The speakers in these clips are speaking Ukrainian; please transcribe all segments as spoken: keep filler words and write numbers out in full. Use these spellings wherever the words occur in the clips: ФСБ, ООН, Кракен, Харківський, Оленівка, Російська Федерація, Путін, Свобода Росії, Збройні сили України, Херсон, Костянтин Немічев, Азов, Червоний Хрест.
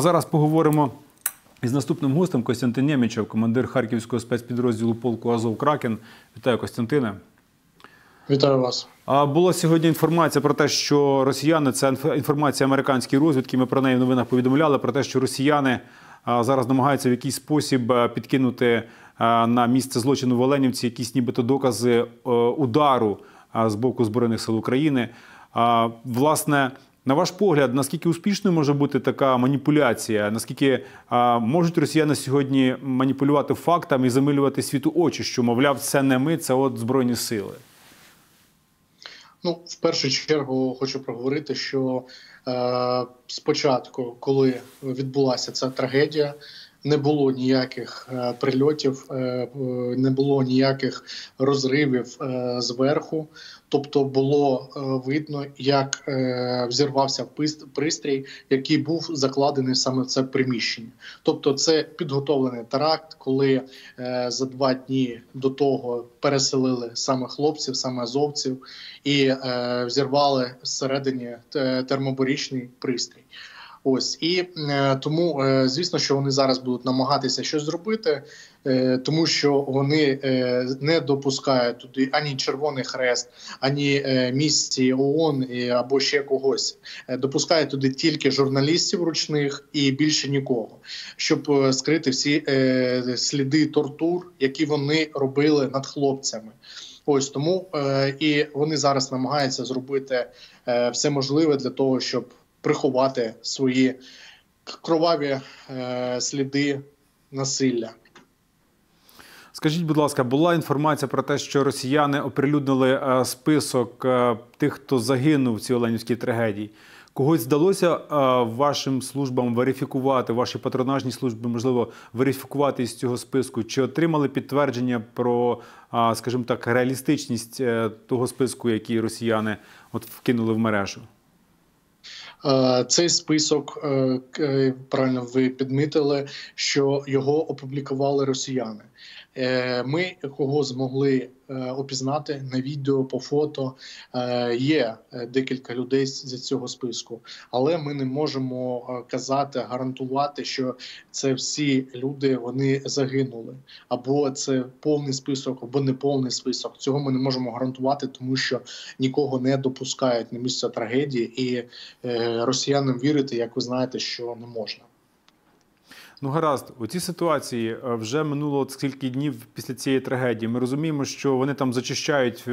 Зараз поговоримо із наступним гостем Костянтин Немічев, командир харківського спецпідрозділу полку «Азов» Кракен. Вітаю, Костянтине. Вітаю вас. Була сьогодні інформація про те, що росіяни, це інформація американської розвідки, ми про неї в новинах повідомляли, про те, що росіяни зараз намагаються в якийсь спосіб підкинути на місце злочину в Оленівці якісь нібито докази удару з боку Збройних сил України. Власне, на ваш погляд, наскільки успішною може бути така маніпуляція? Наскільки а, можуть росіяни сьогодні маніпулювати фактами і замилювати світу очі, що, мовляв, це не ми, це от Збройні сили? Ну, в першу чергу хочу проговорити, що е, спочатку, коли відбулася ця трагедія, не було ніяких е, прильотів, е, не було ніяких розривів е, зверху. Тобто було е, видно, як е, взірвався пристрій, який був закладений саме в це приміщення. Тобто це підготовлений теракт, коли е, за два дні до того переселили саме хлопців, саме азовців і е, взірвали всередині термобаричний пристрій. Ось і е, тому, е, звісно, що вони зараз будуть намагатися щось зробити, е, тому що вони е, не допускають туди ані Червоний Хрест, ані е, місії ООН і, або ще когось. Е, допускають туди тільки журналістів ручних і більше нікого, щоб е, скрити всі е, сліди тортур, які вони робили над хлопцями. Ось тому е, і вони зараз намагаються зробити е, все можливе для того, щоб приховати свої кроваві е, сліди насилля. Скажіть, будь ласка, була інформація про те, що росіяни оприлюднили е, список е, тих, хто загинув в цій Оленівській трагедії. Когось вдалося е, вашим службам верифікувати, ваші патронажні служби, можливо, верифікувати із цього списку? Чи отримали підтвердження про, е, скажімо так, реалістичність е, того списку, який росіяни от вкинули в мережу? Цей список, правильно ви підмітили, що його опублікували росіяни. Ми кого змогли опізнати на відео, по фото, є декілька людей з цього списку. Але ми не можемо казати, гарантувати, що це всі люди, вони загинули. Або це повний список, або неповний список. Цього ми не можемо гарантувати, тому що нікого не допускають на місце трагедії. І росіянам вірити, як ви знаєте, що не можна. Ну гаразд, у цій ситуації вже минуло скільки днів після цієї трагедії. Ми розуміємо, що вони там зачищають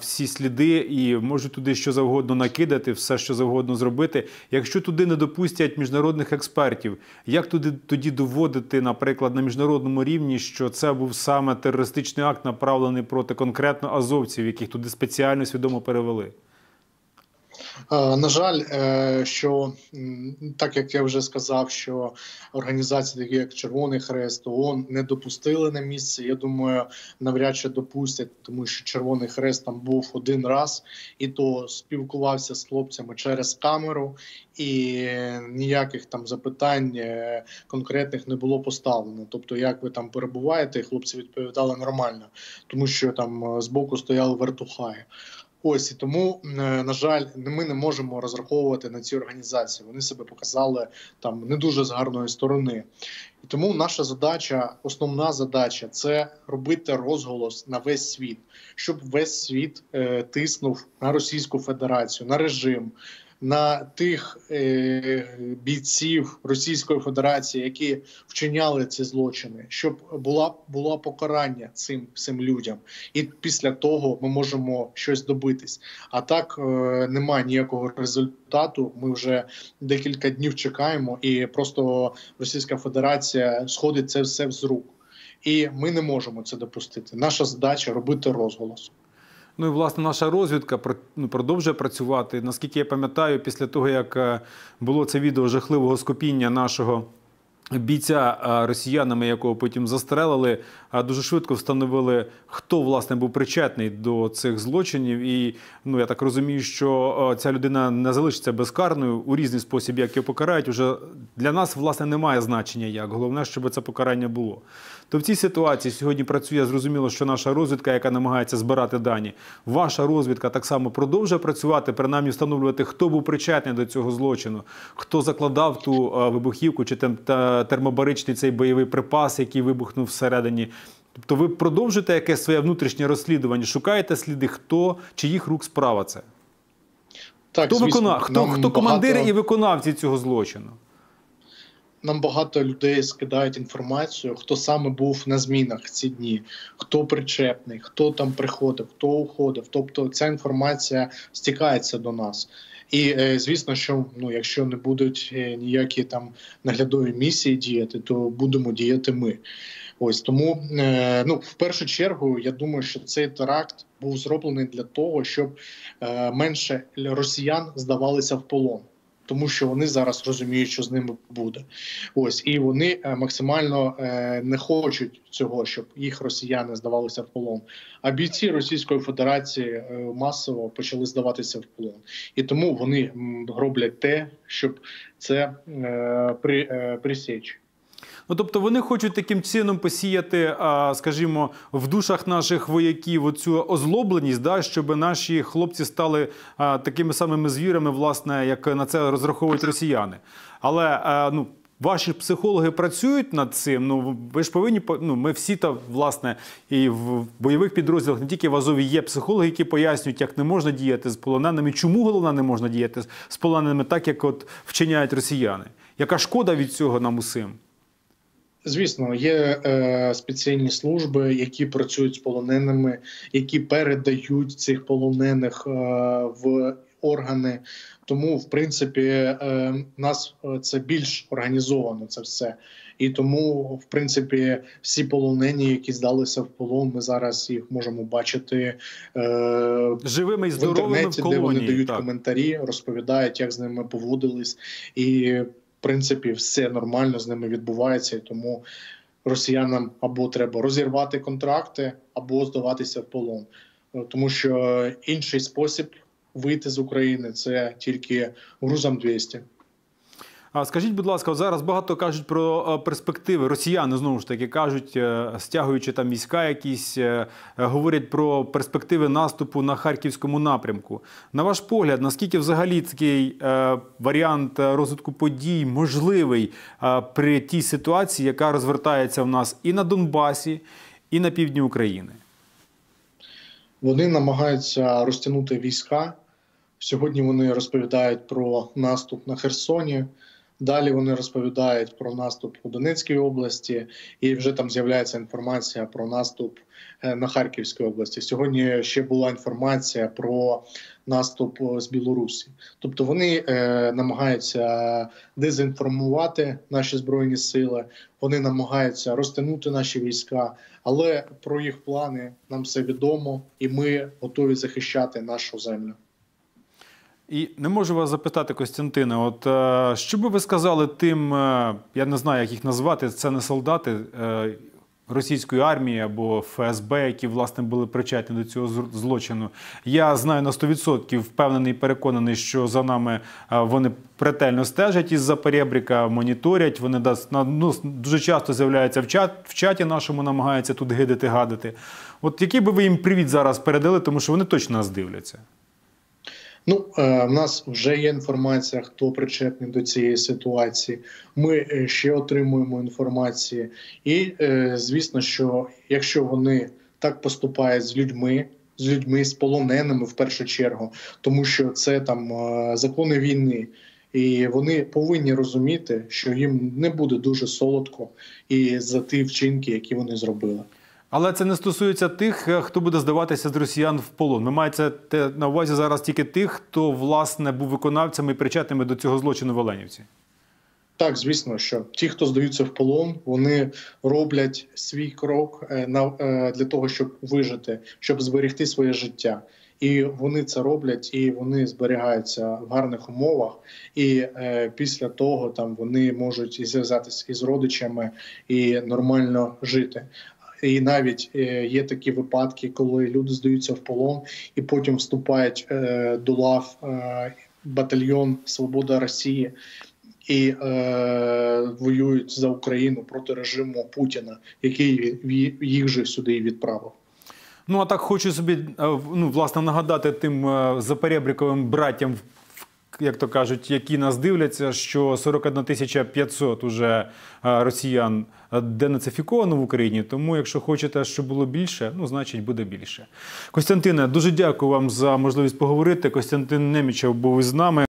всі сліди і можуть туди що завгодно накидати, все що завгодно зробити. Якщо туди не допустять міжнародних експертів, як туди тоді доводити, наприклад, на міжнародному рівні, що це був саме терористичний акт, направлений проти конкретно азовців, яких туди спеціально свідомо перевели? На жаль, що так як я вже сказав, що організації, такі як Червоний Хрест, ООН, не допустили на місце. Я думаю, навряд чи допустять, тому що Червоний Хрест там був один раз, і то спілкувався з хлопцями через камеру, і ніяких там запитань конкретних не було поставлено. Тобто, як ви там перебуваєте, хлопці відповідали нормально, тому що там збоку стояли вертухаї. Ось і тому, на жаль, ми не можемо розраховувати на ці організації. Вони себе показали там не дуже з гарної сторони. І тому наша задача, основна задача, це робити розголос на весь світ, щоб весь світ е, тиснув на Російську Федерацію, на режим, на тих е, бійців Російської Федерації, які вчиняли ці злочини, щоб була, була покарання цим, цим людям. І після того ми можемо щось добитись. А так е, немає ніякого результату. Ми вже декілька днів чекаємо, і просто Російська Федерація сходить це все з рук. І ми не можемо це допустити. Наша задача – робити розголос. Ну і, власне, наша розвідка продовжує працювати. Наскільки я пам'ятаю, після того, як було це відео жахливого скупіння нашого бійця росіянами, якого потім застрелили, дуже швидко встановили, хто, власне, був причетний до цих злочинів. І, ну, я так розумію, що ця людина не залишиться безкарною у різний спосіб, як її покарають. Уже для нас, власне, немає значення як. Головне, щоб це покарання було. То в цій ситуації сьогодні працює, зрозуміло, що наша розвідка, яка намагається збирати дані, ваша розвідка так само продовжує працювати, принаймні встановлювати, хто був причетний до цього злочину, хто закладав ту вибухівку чи термобаричний цей бойовий припас, який вибухнув всередині. Тобто ви продовжуєте якесь своє внутрішнє розслідування, шукаєте сліди, хто, чиїх рук справа це? Так, хто, звісно, виконав, хто, хто командири багато... і виконавці цього злочину? Нам багато людей скидають інформацію, хто саме був на змінах ці дні, хто причепний, хто там приходив, хто уходив. Тобто ця інформація стікається до нас. І, звісно, що, ну, якщо не будуть ніякі там наглядові місії діяти, то будемо діяти ми. Ось тому, ну, в першу чергу, я думаю, що цей теракт був зроблений для того, щоб менше росіян здавалися в полон. Тому що вони зараз розуміють, що з ними буде. Ось, і вони максимально не хочуть цього, щоб їх росіяни здавалися в полон. А бійці Російської Федерації масово почали здаватися в полон. І тому вони роблять те, щоб це присічь. Ну, тобто вони хочуть таким чином посіяти, скажімо, в душах наших вояків оцю озлобленість, да, щоб наші хлопці стали такими самими звірами, власне, як на це розраховують росіяни. Але, ну, ваші психологи працюють над цим, ну, ви ж повинні, ну, ми всі, та, власне, і в бойових підрозділах, не тільки в Азові, є психологи, які пояснюють, як не можна діяти з полоненими, чому, головне, не можна діяти з полоненими так, як от вчиняють росіяни. Яка шкода від цього нам усім? Звісно, є е, спеціальні служби, які працюють з полоненими, які передають цих полонених е, в органи. Тому, в принципі, е, нас це більш організовано, це все. І тому, в принципі, всі полонені, які здалися в полон, ми зараз їх можемо бачити е, живими і здоровими в інтернеті, в колонії, де вони дають так. коментарі, розповідають, як з ними поводились. І... в принципі, все нормально з ними відбувається, і тому росіянам або треба розірвати контракти, або здаватися в полон. Тому що інший спосіб вийти з України – це тільки грузом двісті. Скажіть, будь ласка, зараз багато кажуть про перспективи. Росіяни, знову ж таки, кажуть, стягуючи там війська якісь, говорять про перспективи наступу на Харківському напрямку. На ваш погляд, наскільки взагалі такий варіант розвитку подій можливий при тій ситуації, яка розвертається в нас і на Донбасі, і на півдні України? Вони намагаються розтягнути війська. Сьогодні вони розповідають про наступ на Херсоні. Далі вони розповідають про наступ у Донецькій області, і вже там з'являється інформація про наступ на Харківській області. Сьогодні ще була інформація про наступ з Білорусі. Тобто вони е, намагаються дезінформувати наші Збройні сили, вони намагаються розтягнути наші війська, але про їх плани нам все відомо, і ми готові захищати нашу землю. І не можу вас запитати, Костянтине, от е, що би ви сказали тим, е, я не знаю, як їх назвати, це не солдати е, російської армії або ФСБ, які, власне, були причетні до цього злочину. Я знаю на сто відсотків, впевнений і переконаний, що за нами е, вони претельно стежать із-за перебріка, моніторять, вони дасть, ну, дуже часто з'являються в, чат, в чаті нашому, намагаються тут гидити, гадити. От який би ви їм привіт зараз передали, тому що вони точно нас дивляться? Ну, в нас вже є інформація, хто причетний до цієї ситуації. Ми ще отримуємо інформацію. І, звісно, що якщо вони так поступають з людьми, з людьми, з полоненими в першу чергу, тому що це там закони війни, і вони повинні розуміти, що їм не буде дуже солодко і за ті вчинки, які вони зробили. Але це не стосується тих, хто буде здаватися з росіян в полон. Ми маємо на увазі зараз тільки тих, хто, власне, був виконавцями і причетними до цього злочину в Оленівці. Так, звісно, що ті, хто здаються в полон, вони роблять свій крок для того, щоб вижити, щоб зберегти своє життя. і вони це роблять, і вони зберігаються в гарних умовах, і е, після того там вони можуть і зв'язатися із родичами, і нормально жити. І навіть є такі випадки, коли люди здаються в полон і потім вступають до лав батальйон «Свобода Росії» і воюють за Україну проти режиму Путіна, який їх же сюди і відправив. Ну, а так хочу собі, ну, власне, нагадати тим заперебріковим браттям, як то кажуть, які нас дивляться, що сорок одна тисяча п'ятсот уже росіян денацифіковано в Україні, тому якщо хочете, щоб було більше, ну, значить буде більше. Костянтине, дуже дякую вам за можливість поговорити. Костянтин Немічев був із нами.